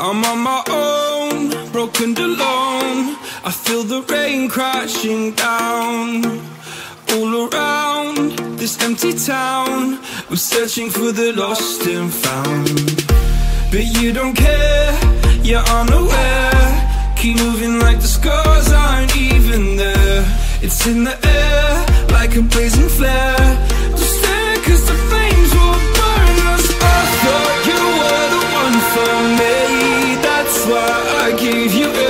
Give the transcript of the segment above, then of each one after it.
I'm on my own, broken and alone. I feel the rain crashing down all around this empty town. I'm searching for the lost and found, but you don't care, you're unaware. Keep moving like the scars aren't even there. It's in the air, like a blazing flare. Just stare, cause the flames will burn us. I thought you were the one for me, that's why I gave you everything.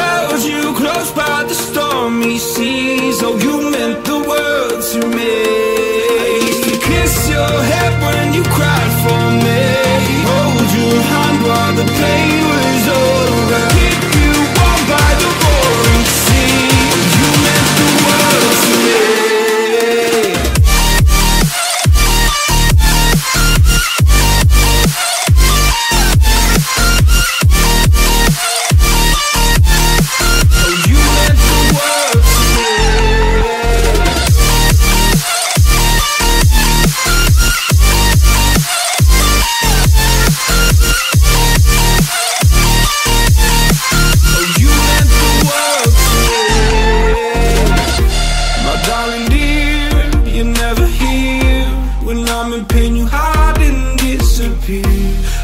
Held you close by the stormy seas. Oh, you meant the world to me. Kiss your head when you cried for me. Hold your hand while the pain was over. Keep you warm by the roaring sea. You meant the world to me.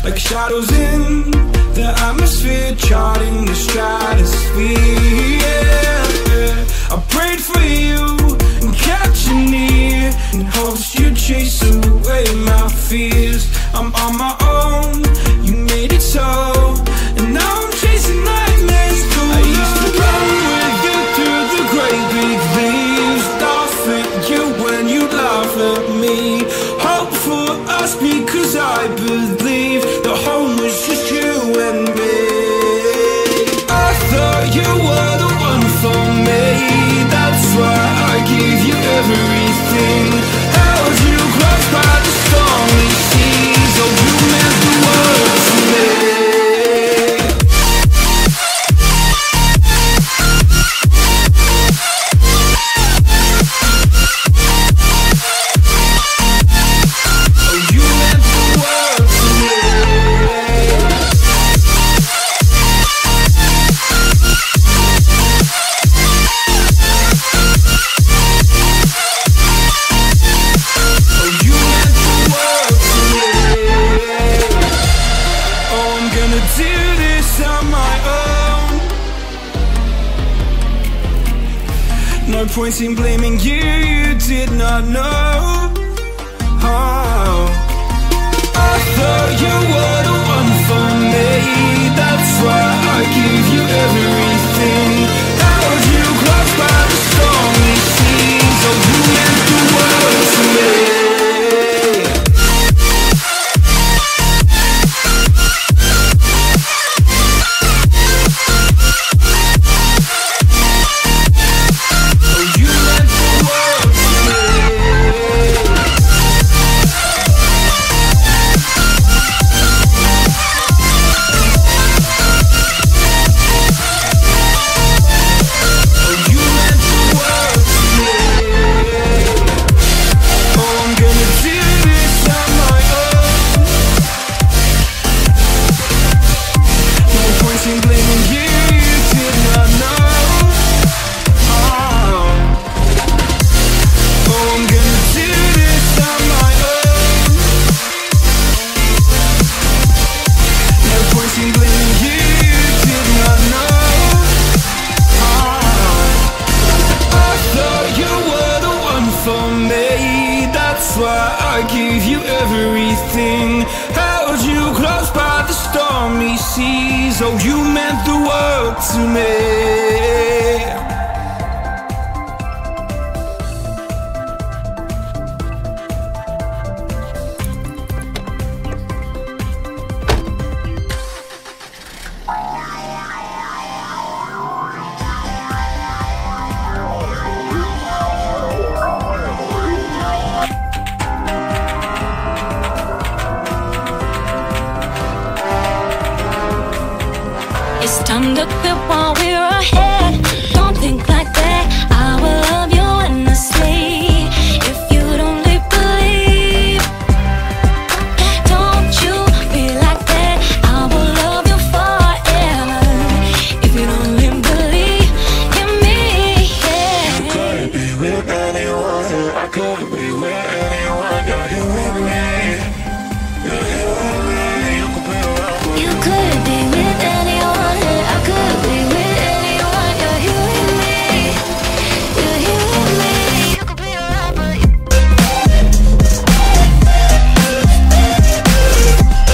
Like shadows in the atmosphere, charting the stratosphere, yeah. I prayed for you and kept you near, in hopes you'd chase away my fears. I'm on my own, you made it so, and now I'm chasing nightmares through. I used to run with you through the great big leaves, laugh at you when you laugh at me. Hope for us because I believe everything. Held you close by the stormy seas. Oh, you meant the world to me. Oh, you meant the world to me. No point in blaming you, you did not know how. I thought you were the one for me, that's why I gave you everything. Held you close by the stormy seas. Oh, you meant the world to me. I gave you everything. Held you close by the stormy seas. Oh, you meant the world to me. It's time to quit while we're ahead. Don't I could be with anyone. You're here with me. You're here with me. You could be around with me. You could be with anyone. I could be with anyone. You're here with me. You're here with me. You could be around with me. You could be with anyone. I could be with anyone.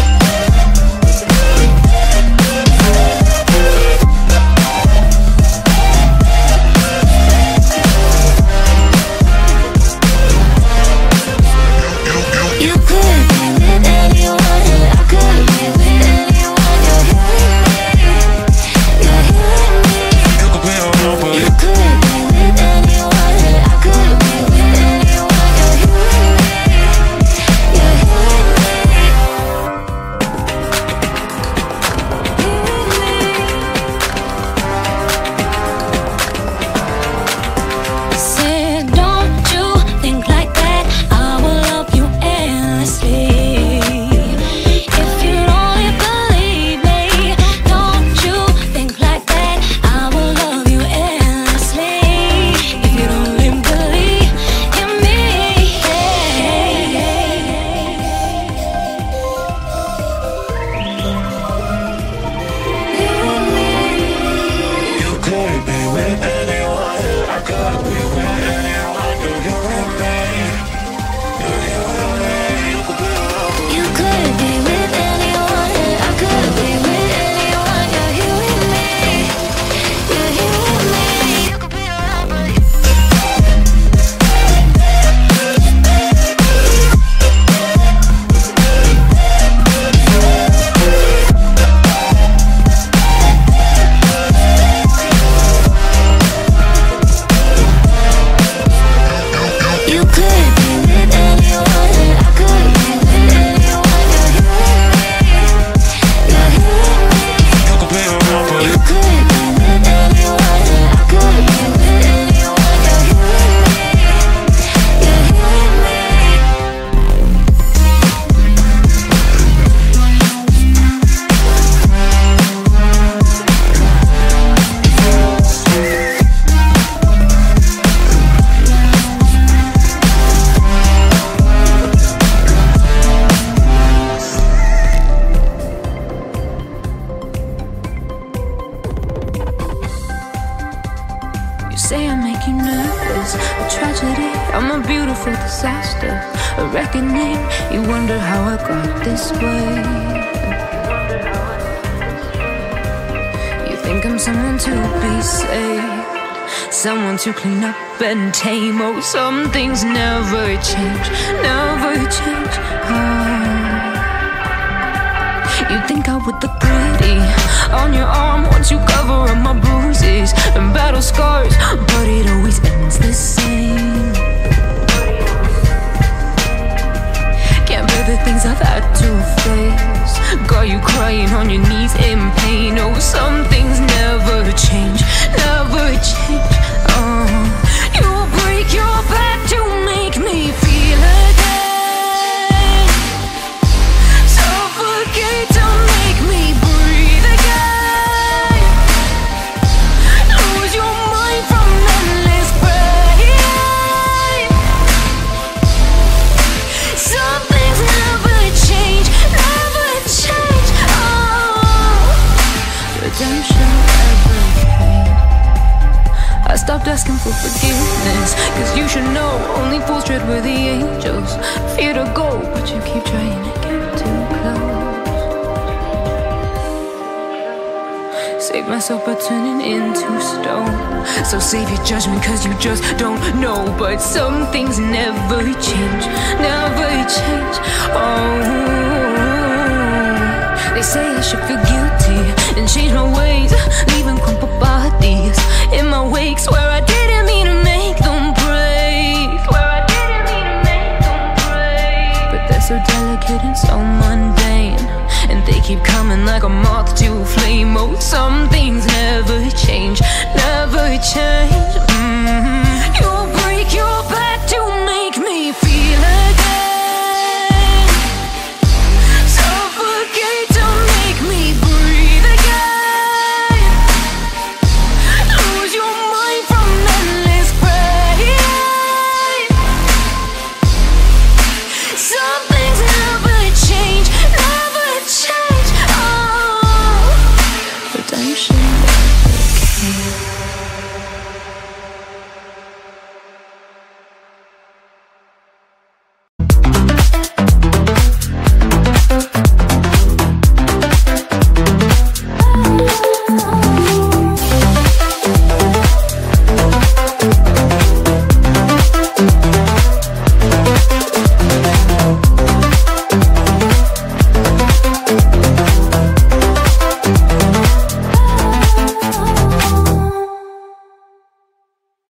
You're here with me. You're here with me. You could be around with me. You could be with anyone. I could be with anyone. You're here with me. You're here with me. Here with me. Said, don't you think like that? I will love you endlessly. If you'd only believe me, don't you think like that? I will love you endlessly. If you'd only believe in me. You could be with anyone. I could be with anyone. You're here with me. You're here with me. You could be around with me. You could be with anyone. I could be with anyone. You're here with me. You're here with me. You could be around with me. You could be with anyone. I could be with anyone. You're here with me. You're here with me. You could be around with me. You could be with anyone. I could be with anyone. You're here with me. You're here with me. You say I make you nervous, a tragedy. I'm a beautiful disaster, a reckoning. You wonder how I got this way. You think I'm someone to be saved, someone to clean up and tame. Oh, some things never change, never change. You think I would look pretty on your arm once you cover up my bruises and battle scars, but it always ends the same. Can't bear the things I've had to face. Got you crying on your knees in pain. Oh, some things never change, never change. You break your back to make me feel again. Suffocate to make me breathe again. Lose your mind from endless pain. Some things never change, never change. Redemption ever came. I stopped asking for forgiveness, cause you should know only fools tread with the angels. Fear to go, but you keep trying to get too close. Save myself by turning into stone. So save your judgment, cause you just don't know. But some things never change, never change. Oh, they say I should feel guilty and change my ways, leaving crumpled bodies in my wakes where I didn't mean to make them break. But they're so delicate and so mundane, and they keep coming like a moth to a flame. Oh, some things never change, never change.